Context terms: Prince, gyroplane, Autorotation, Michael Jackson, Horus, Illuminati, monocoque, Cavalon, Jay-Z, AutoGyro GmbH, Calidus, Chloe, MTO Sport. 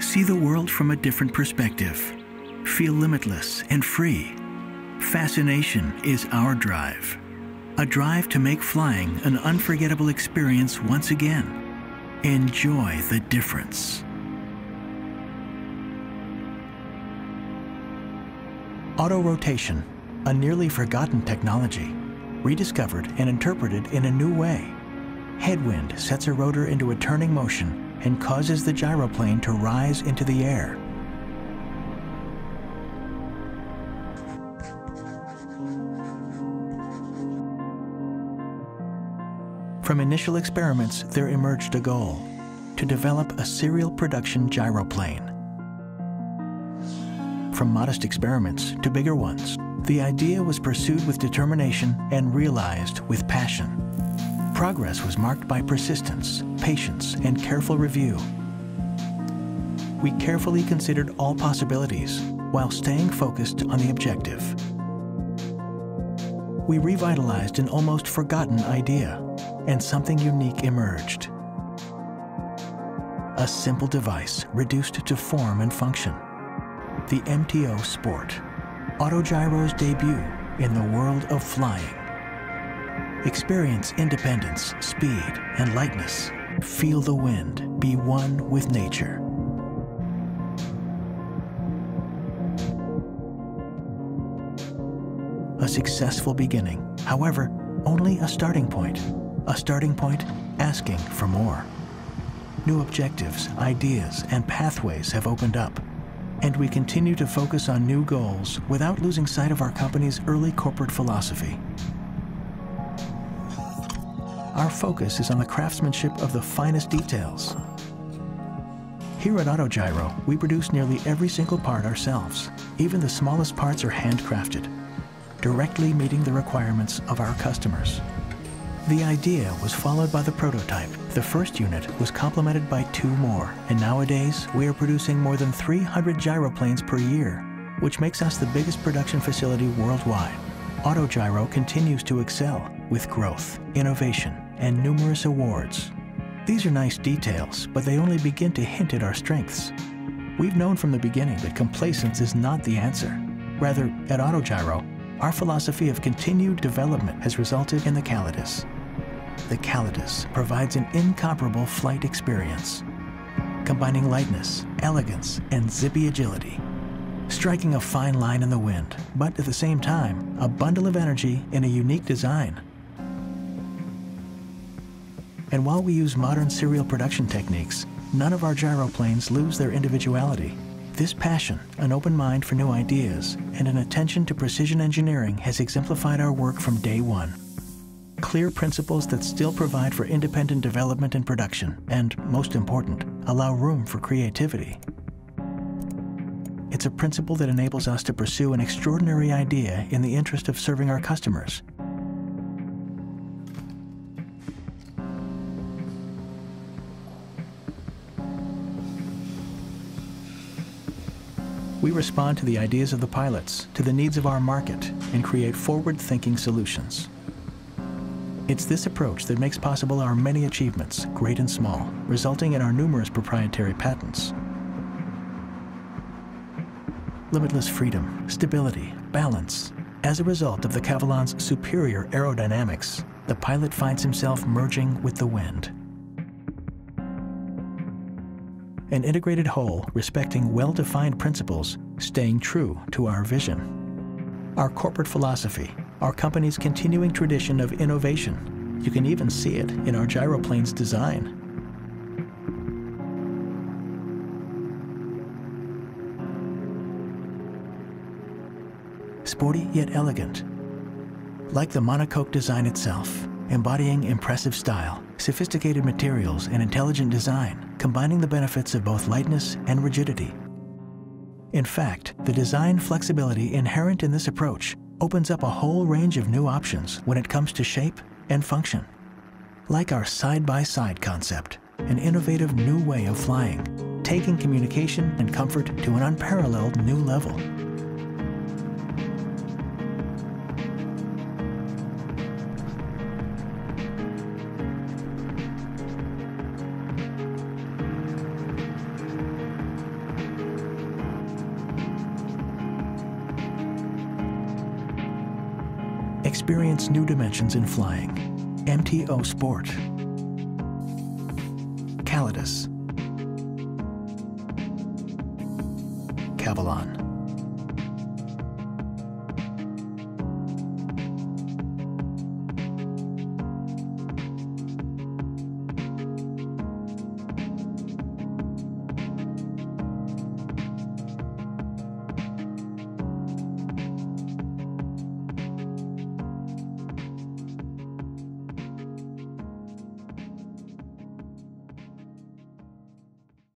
See the world from a different perspective. Feel limitless and free. Fascination is our drive. A drive to make flying an unforgettable experience once again. Enjoy the difference. Autorotation, a nearly forgotten technology, rediscovered and interpreted in a new way. Headwind sets a rotor into a turning motion and causes the gyroplane to rise into the air. From initial experiments, there emerged a goal: to develop a serial production gyroplane. From modest experiments to bigger ones, the idea was pursued with determination and realized with passion. Progress was marked by persistence, patience, and careful review. We carefully considered all possibilities while staying focused on the objective. We revitalized an almost forgotten idea, and something unique emerged. A simple device reduced to form and function. The MTO Sport, AutoGyro's debut in the world of flying. Experience independence, speed, and lightness. Feel the wind, be one with nature. A successful beginning, however, only a starting point. A starting point asking for more. New objectives, ideas, and pathways have opened up, and we continue to focus on new goals without losing sight of our company's early corporate philosophy. Our focus is on the craftsmanship of the finest details. Here at AutoGyro, we produce nearly every single part ourselves. Even the smallest parts are handcrafted, directly meeting the requirements of our customers. The idea was followed by the prototype. The first unit was complemented by 2 more, and nowadays we are producing more than 300 gyroplanes per year, which makes us the biggest production facility worldwide. AutoGyro continues to excel with growth, innovation, and numerous awards. These are nice details, but they only begin to hint at our strengths. We've known from the beginning that complacence is not the answer. Rather, at AutoGyro, our philosophy of continued development has resulted in the Calidus. The Calidus provides an incomparable flight experience, combining lightness, elegance, and zippy agility, striking a fine line in the wind, but at the same time, a bundle of energy in a unique design. And while we use modern serial production techniques, none of our gyroplanes lose their individuality. This passion, an open mind for new ideas, and an attention to precision engineering has exemplified our work from day one. Clear principles that still provide for independent development and production, and most important, allow room for creativity. It's a principle that enables us to pursue an extraordinary idea in the interest of serving our customers. We respond to the ideas of the pilots, to the needs of our market, and create forward-thinking solutions. It's this approach that makes possible our many achievements, great and small, resulting in our numerous proprietary patents. Limitless freedom, stability, balance. As a result of the Cavalon's superior aerodynamics, the pilot finds himself merging with the wind. An integrated whole respecting well-defined principles, staying true to our vision. Our corporate philosophy, our company's continuing tradition of innovation. You can even see it in our gyroplane's design. Sporty yet elegant, like the monocoque design itself, embodying impressive style, sophisticated materials, and intelligent design, combining the benefits of both lightness and rigidity. In fact, the design flexibility inherent in this approach opens up a whole range of new options when it comes to shape and function. Like our side-by-side concept, an innovative new way of flying, taking communication and comfort to an unparalleled new level. Experience new dimensions in flying. MTO Sport. Calidus. Cavalon.